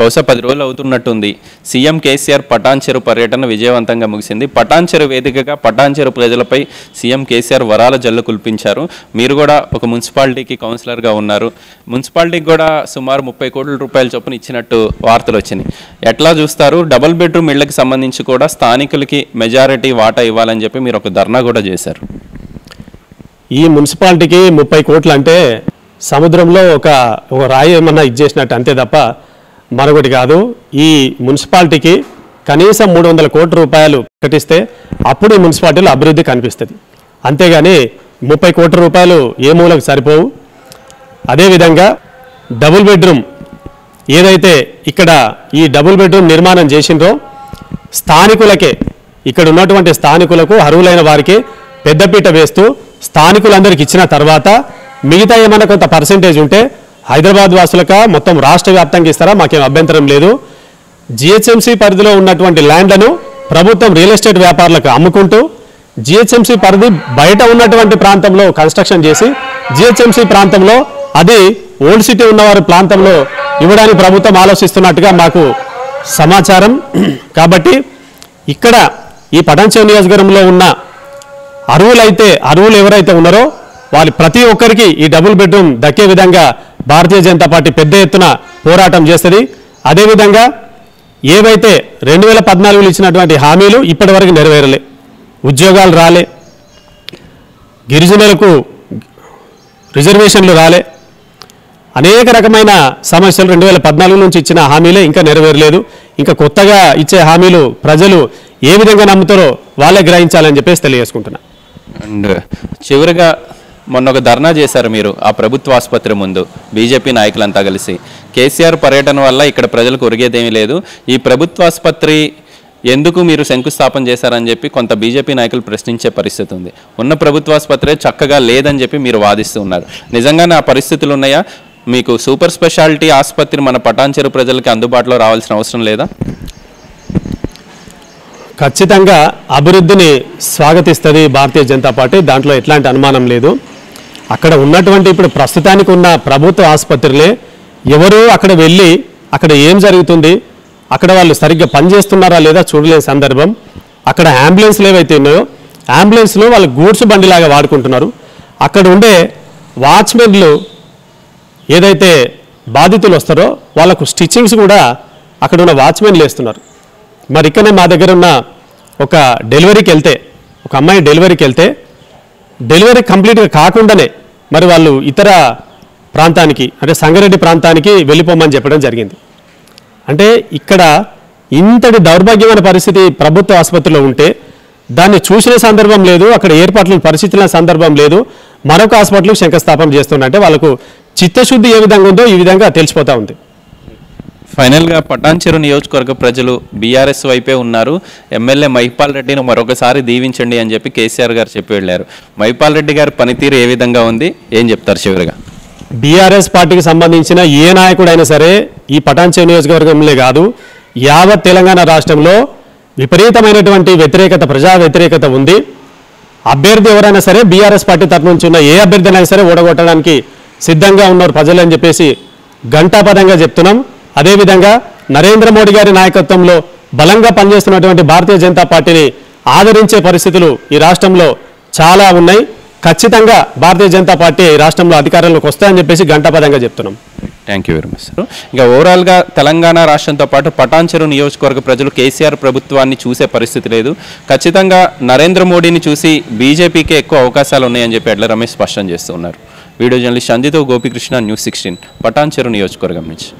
బౌస 10 రోజులు అవుతున్నట్టుంది సీఎం కేసీఆర్ పటాన్చెరు పర్యటన విజయవంతంగా ముగిసింది పటాన్చెరు వేదికగా పటాన్చెరు ప్రజలపై సీఎం కేసీఆర్ వరాల జల్లు కుల్పించారు మీరు కూడా ఒక మున్సిపాలిటీకి కౌన్సిలర్ గా ఉన్నారు మున్సిపాలిటీకి కూడా సుమారు 30 కోట్ల రూపాయల చొప్పున ఇచ్చినట్టు వార్తలు వచ్చాయి ఎట్లా చూస్తారు డబుల్ బెడ్ రూమ్ ఇళ్ళకి సంబంధించి కూడా స్థానికులకు మెజారిటీ వాటా ఇవ్వాలని చెప్పి మీరు ఒక ధర్నా కూడా చేశారు ఈ మున్సిపాలిటీకి 30 కోట్లు అంటే సముద్రంలో ఒక రాయి ఏమన్నా ఇచ్చేసినట్టు అంతే తప్ప మరొకటి కాదు ఈ మున్సిపాలిటీకి కనీసం 300 కోట్ల రూపాయలు ప్రకటిస్తే అప్పుడు ఈ మున్సిపాలిటీలో అభివృద్ధి కనిపిస్తుంది అంతేగాని 30 కోట్ల రూపాయలు ఏ మూలకు సరిపోవు అదేవిధంగా డబుల్ బెడ్రూమ్ ఏదైతే ఇక్కడ ఈ డబుల్ బెడ్రూమ్ నిర్మాణం చేసిండ్రో స్థానికులకే ఇక్కడ ఉన్నటువంటి స్థానికులకు అర్హులైన వారికి పెద్దపీట వేస్తూ స్థానికులందరికీ ఇచ్చిన తర్వాత మిగతా ఏమైనా కొంత పర్సెంటేజ్ ఉంటే హైదరాబాద్ వాసులక మొత్తం రాష్ట్ర వ్యాప్తంగా ఇస్తారా మాకేం అభ్యంతరం లేదు జిహెచ్ఎంసీ పరిధిలో ఉన్నటువంటి ల్యాండ్లను ప్రభుత్వం రియల్ ఎస్టేట్ వ్యాపారులకు అమ్ముకుంటూ జిహెచ్ఎంసీ పరిధి బయట ఉన్నటువంటి ప్రాంతంలో కన్స్ట్రక్షన్ చేసి జిహెచ్ఎంసీ ప్రాంతంలో అది ఓల్డ్ సిటీ ఉన్నవారి ప్రాంతంలో ఇవ్వడానికి ప్రభుత్వం ఆలోచిస్తున్నట్టుగా మాకు సమాచారం కాబట్టి ఇక్కడ ఈ పటాన్చెరు నియోజకవర్గంలో ఉన్న అరువులు ఎవరైతే ఉన్నారో వాళ్ళు ప్రతి ఒక్కరికి ఈ డబుల్ బెడ్రూమ్ దక్కే విధంగా భారతీయ జనతా పార్టీ పెద్ద ఎత్తున పోరాటం చేస్తుంది అదేవిధంగా ఏవైతే 2014లో ఇచ్చినటువంటి హామీలు ఇప్పటివరకు నెరవేరలే ఉద్యోగాలు రాలే గిరిజనులకు రిజర్వేషన్లు రాలే అనేక రకమైన సమస్యలు 2014 నుంచి ఇచ్చిన హామీలే ఇంకా నెరవేరలేదు ఇంకా కొత్తగా ఇచ్చే హామీలు ప్రజలు ఏ విధంగా నమ్ముతారో వాళ్ళే గ్రహించాలని చెప్పేసి తెలియజేసుకుంటున్నా అండ్ చివరిగా మొన్న ఒక ధర్నా చేశారు మీరు ఆ ప్రభుత్వ ఆసుపత్రి ముందు బీజేపీ నాయకులంతా కలిసి కేసీఆర్ పర్యటన వల్ల ఇక్కడ ప్రజలకు ఒరిగేదేమీ లేదు ఈ ప్రభుత్వ ఆసుపత్రి ఎందుకు మీరు శంకుస్థాపన చేశారని చెప్పి కొంత బీజేపీ నాయకులు ప్రశ్నించే పరిస్థితి ఉంది ఉన్న ప్రభుత్వ ఆసుపత్రి చక్కగా లేదని చెప్పి మీరు వాదిస్తూ ఉన్నారు నిజంగానే ఆ పరిస్థితులు ఉన్నాయా మీకు సూపర్ స్పెషాలిటీ ఆసుపత్రి మన పటాన్చెరు ప్రజలకి అందుబాటులో రావాల్సిన అవసరం లేదా ఖచ్చితంగా అభివృద్ధిని స్వాగతిస్తుంది భారతీయ జనతా పార్టీ దాంట్లో ఎట్లాంటి అనుమానం లేదు అక్కడ ఉన్నటువంటి ఇప్పుడు ప్రస్తుతానికి ఉన్న ప్రభుత్వ ఆసుపత్రులే ఎవరు అక్కడ వెళ్ళి అక్కడ ఏం జరుగుతుంది అక్కడ వాళ్ళు సరిగ్గా పనిచేస్తున్నారా లేదా చూడలేని సందర్భం అక్కడ అంబులెన్స్లు ఏవైతే ఉన్నాయో అంబులెన్స్లో వాళ్ళు గూడ్స్ బండిలాగా వాడుకుంటున్నారు అక్కడ ఉండే వాచ్మెన్లు ఏదైతే బాధితులు వస్తారో వాళ్ళకు స్టిచ్చింగ్స్ కూడా అక్కడ ఉన్న వాచ్మెన్లు వేస్తున్నారు మరి ఇక్కడనే మా దగ్గర ఉన్న ఒక డెలివరీకి వెళ్తే ఒక అమ్మాయి డెలివరీకి వెళ్తే డెలివరీ కంప్లీట్గా కాకుండానే మరి వాళ్ళు ఇతర ప్రాంతానికి అంటే సంగారెడ్డి ప్రాంతానికి వెళ్ళిపోమని చెప్పడం జరిగింది అంటే ఇక్కడ ఇంతటి దౌర్భాగ్యమైన పరిస్థితి ప్రభుత్వ ఆసుపత్రిలో ఉంటే దాన్ని చూసిన సందర్భం లేదు అక్కడ ఏర్పాట్లను పరిశీలించిన సందర్భం లేదు మరొక హాస్పిటల్కి శంకుస్థాపన చేస్తున్నంటే వాళ్ళకు చిత్తశుద్ధి ఏ విధంగా ఉందో ఈ విధంగా తెలిసిపోతూ ఉంది ఫైనల్గా పటాన్చెరు నియోజకవర్గ ప్రజలు బీఆర్ఎస్ వైపే ఉన్నారు ఎమ్మెల్యే మహిపాల్ రెడ్డిని మరొకసారి దీవించండి అని చెప్పి కేసీఆర్ గారు చెప్పి వెళ్ళారు మహిపాల్ రెడ్డి గారి పనితీరు ఏ విధంగా ఉంది ఏం చెప్తారు చివరిగా బీఆర్ఎస్ పార్టీకి సంబంధించిన ఏ నాయకుడైనా సరే ఈ పటాన్చెరు నియోజకవర్గంలో కాదు యావత్ తెలంగాణ రాష్ట్రంలో విపరీతమైనటువంటి వ్యతిరేకత ప్రజా వ్యతిరేకత ఉంది అభ్యర్థి ఎవరైనా సరే బీఆర్ఎస్ పార్టీ తరఫు నుంచి ఉన్న ఏ అభ్యర్థినైనా సరే ఓడగొట్టడానికి సిద్ధంగా ఉన్నారు ప్రజలు అని చెప్పేసి ఘంటాపదంగా చెప్తున్నాం అదేవిధంగా నరేంద్ర మోడీ గారి నాయకత్వంలో బలంగా పనిచేస్తున్నటువంటి భారతీయ జనతా పార్టీని ఆదరించే పరిస్థితులు ఈ రాష్ట్రంలో చాలా ఉన్నాయి ఖచ్చితంగా భారతీయ జనతా పార్టీ ఈ రాష్ట్రంలో అధికారంలోకి వస్తాయని చెప్పేసి ఘంటాపదంగా చెప్తున్నాం thank you very much sir ఇంకా ఓవరాల్గా తెలంగాణ రాష్ట్రంతో పాటు పటాన్చెరు నియోజకవర్గ ప్రజలు కేసీఆర్ ప్రభుత్వాన్ని చూసే పరిస్థితి లేదు ఖచ్చితంగా నరేంద్ర మోడీని చూసి బీజేపీకి ఎక్కువ అవకాశాలు ఉన్నాయని చెప్పి అడ్ల రమేష్ స్పష్టం చేస్తున్నారు వీడియో జర్నలిస్ట్ చందితో గోపీకృష్ణ న్యూస్ 16 పటాన్చెరు నియోజకవర్గం నుంచి